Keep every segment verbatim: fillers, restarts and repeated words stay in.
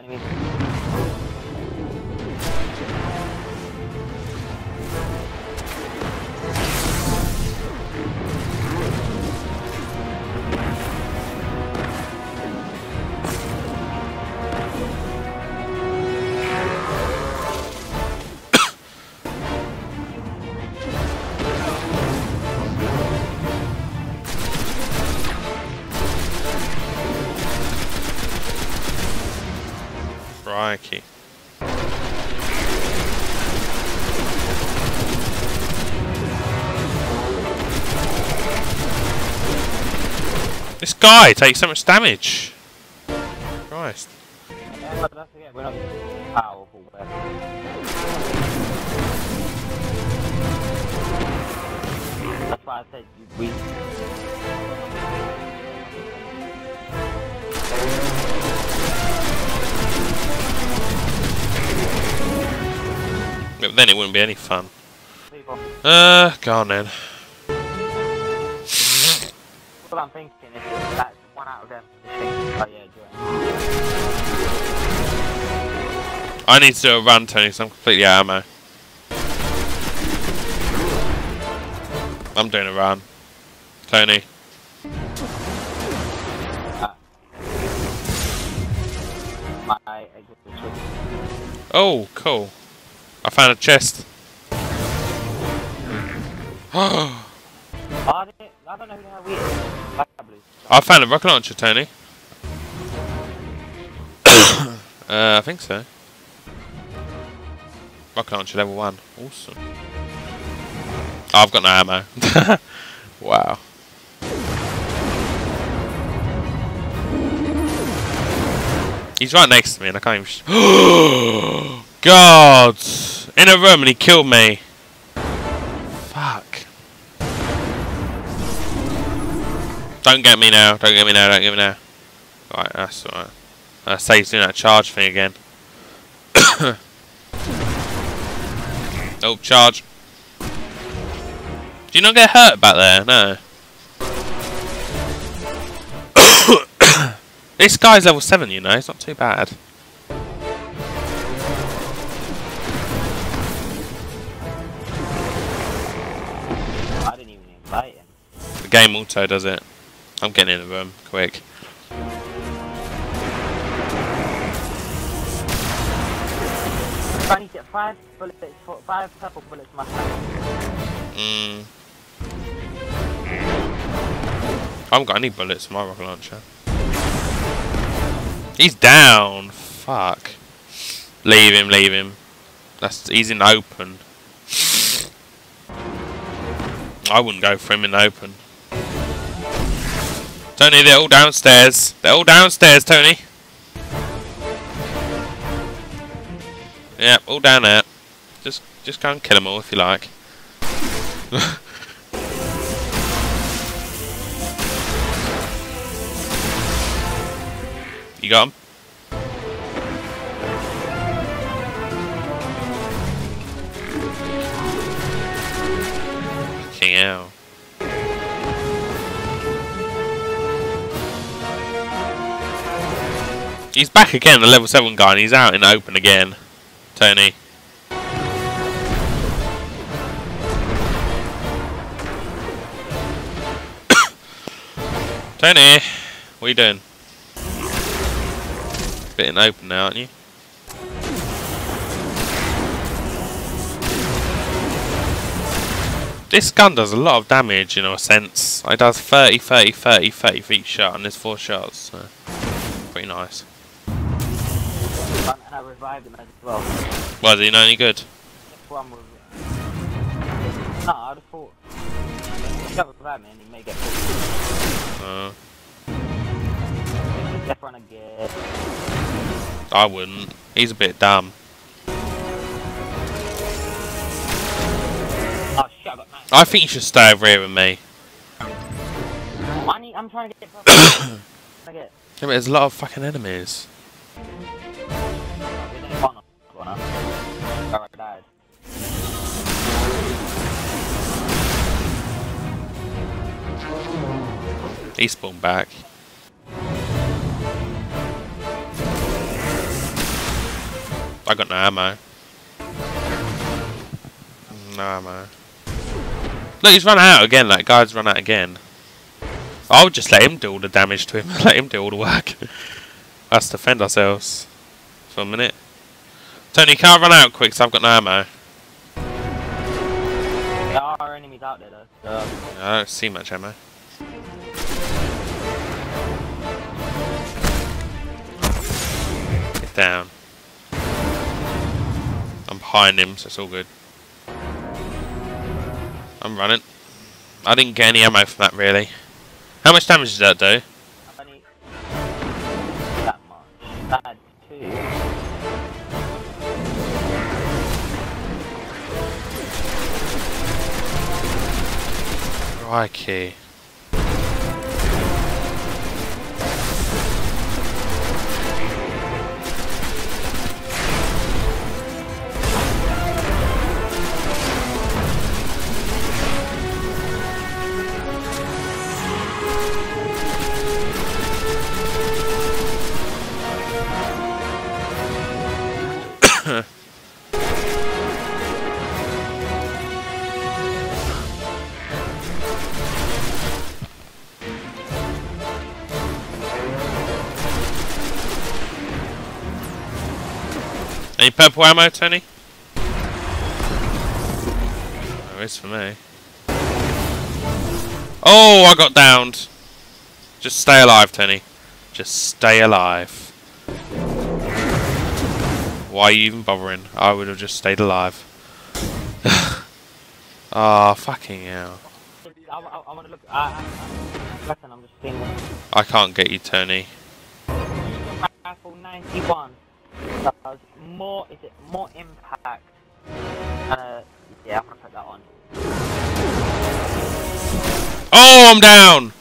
Enemies. Crikey. This guy takes so much damage. Christ. Uh, don't forget, we're not powerful there. That's why I said we. But then it wouldn't be any fun. Uh, go on then. What I'm thinking is that's one out of them. I need to do a run, Tony, because I'm completely out of ammo. I'm doing a run. Tony. Oh, cool. I found a chest. I found a rocket launcher, Tony. uh, I think so. Rocket launcher level one. Awesome. Oh, I've got no ammo. Wow. He's right next to me and I can't even sh- God! In a room and he killed me. Fuck. Don't get me now, don't get me now, don't get me now. Alright, that's alright. That saves doing that charge thing again. Oh, charge. Do you not get hurt back there? No. This guy's level seven, you know, it's not too bad. I didn't even invite him. The game auto does it. I'm getting in the room, quick. I need to get five bullets, five purple bullets in my hand. Mm. I haven't got any bullets in my rocket launcher. He's down. Fuck. Leave him. Leave him. That's he's in the open. I wouldn't go for him in the open. Tony, they're all downstairs. They're all downstairs, Tony. Yeah, all down there. Just, just go and kill them all if you like. You got him? Fucking hell. He's back again, the level seven guy, and he's out in the open again. Tony. Tony, what are you doing? Bit in open now, aren't you? This gun does a lot of damage in a sense. It does thirty, thirty, thirty, thirty for each shot, and there's four shots, so pretty nice. And I revived him as well. Was he not any good? One was... No, I'd have thought. If that was bad, man, he may get pulled. Uh. Let's run again. I wouldn't. He's a bit dumb. Oh, shut up, man. I think you should stay over here with me. I need, I'm trying to get it. Yeah, but there's a lot of fucking enemies. He spawned back. I got no ammo. No ammo. Look, he's run out again. That guy's run out again. I'll just let him do all the damage to him. Let him do all the work. Let's defend ourselves for a minute. Tony, can't run out quick, so I've got no ammo. There are enemies out there, though. So. I don't see much ammo. Get down. I'm behind him, so it's all good. I'm running. I didn't get any ammo from that, really. How much damage does that do? That much. That had two. Crikey. Any purple ammo, Tony? There is for me. Oh, I got downed. Just stay alive, Tony. Just stay alive. Why are you even bothering? I would have just stayed alive. Ah, oh, fucking hell. I, I, I want to look. I, I, I, I'm just seeing I can't get you, Tony. Rifle ninety-one. Does more? Is it more impact? Uh, yeah, I'm gonna put that on. Oh, I'm down.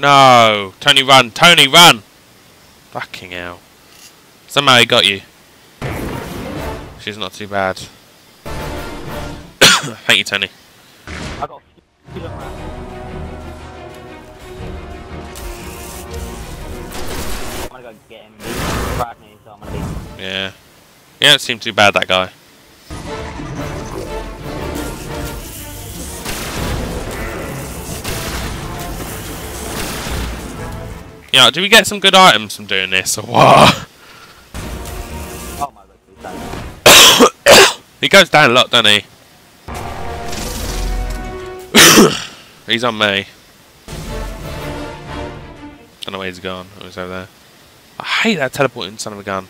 No, Tony, run, Tony, run. Fucking hell. Somehow he got you. She's not too bad. Thank you, Tony. I got a few different rounds. I'm gonna go get him. He's dragged me, so I'm gonna beat him. Yeah. He don't seem too bad, that guy. Yeah, do we get some good items from doing this, or what? Oh my god, he goes down a lot, doesn't he? He's on me. Don't know where he's gone. Oh, he's over there. I hate that teleporting son of a gun.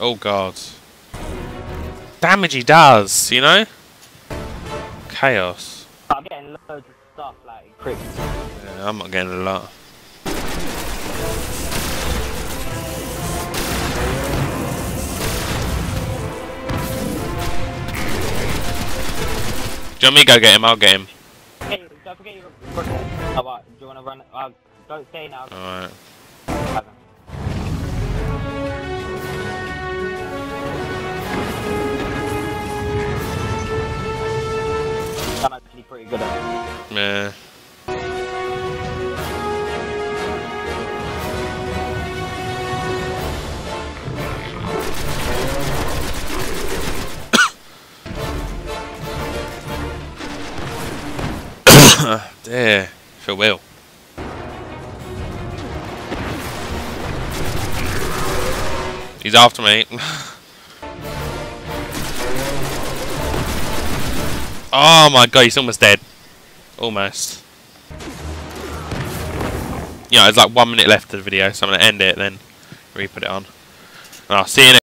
Oh god. Damage he does, you know? Chaos. I'm getting loads of stuff like crit. Yeah, I'm not getting a lot. Do you want me to go get him? I'll get him. Hey, don't forget your rifle. Oh, right. Do you want to run? Uh, don't stay now. Alright. Okay. I'm actually pretty good at it. Yeah. There, for will. He's after me. Oh my god, he's almost dead. Almost. Yeah, there's like one minute left of the video, so I'm going to end it, then re-put it on. And I'll see you next